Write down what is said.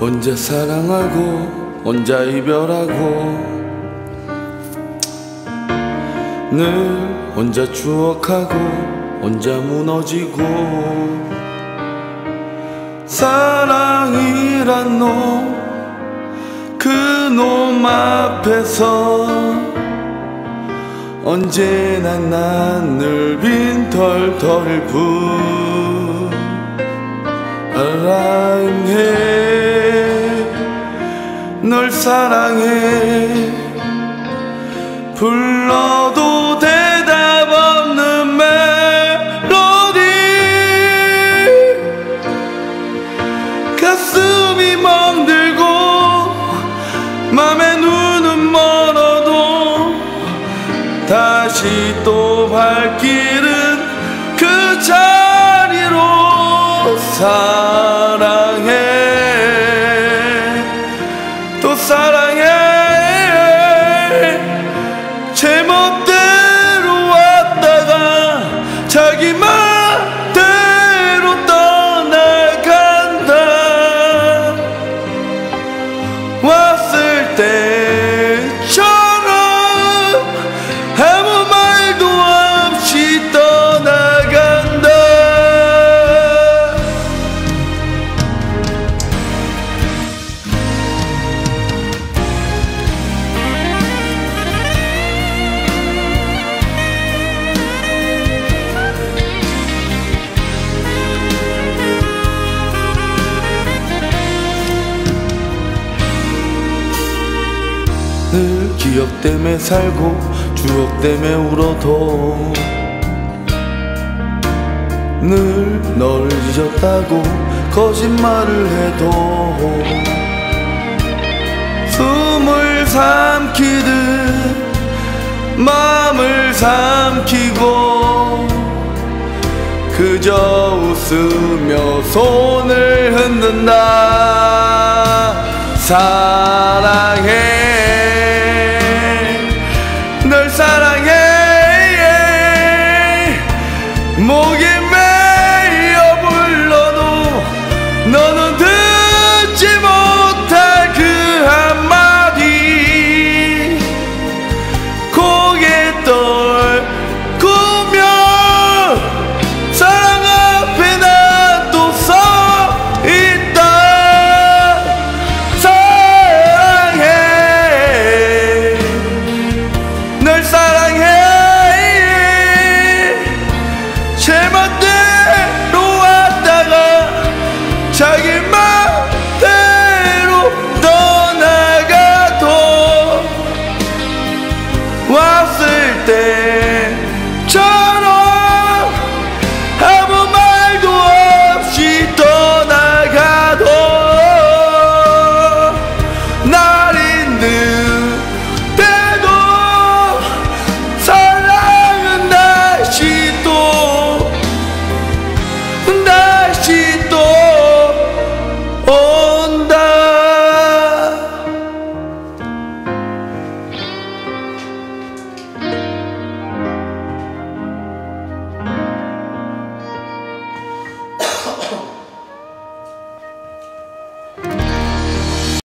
혼자 사랑하고 혼자 이별하고 늘 혼자 추억하고 혼자 무너지고 사랑이란 놈 그놈 앞에서 언제나 난 늘 빈털터를 뿐 사랑해 널 사랑해 불러도 대답 없는 멜로디 가슴이 멍들고 맘에 눈은 멀어도 다시 또 발길은 그 자리로 사랑해 또 사랑해 제멋대로 왔다가 자기 맘대로 떠나간다 왔을 때처럼 아무 말도 없이 떠나간다 늘 기억 때문에 살고 추억 때문에 울어도 늘 널 잊었다고 거짓말을 해도 숨을 삼키듯 마음을 삼키고 그저 웃으며 손을 흔든다 사랑해